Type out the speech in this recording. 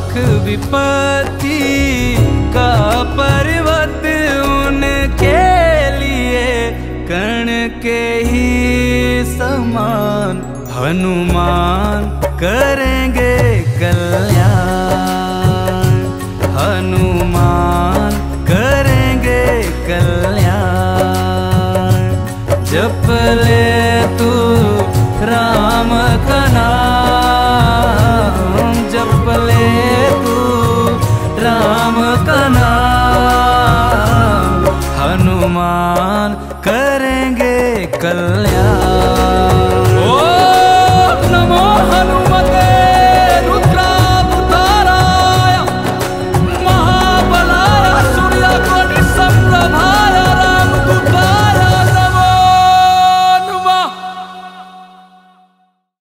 लाख विपत्ति का पर्वत उनके लिए कण के ही समान, हनुमान करेंगे कल्याण, हनुमान करेंगे कल्याण। जप ले तू राम का नाम, जप ले तू राम का नाम, हनुमान करेंगे कल्याण।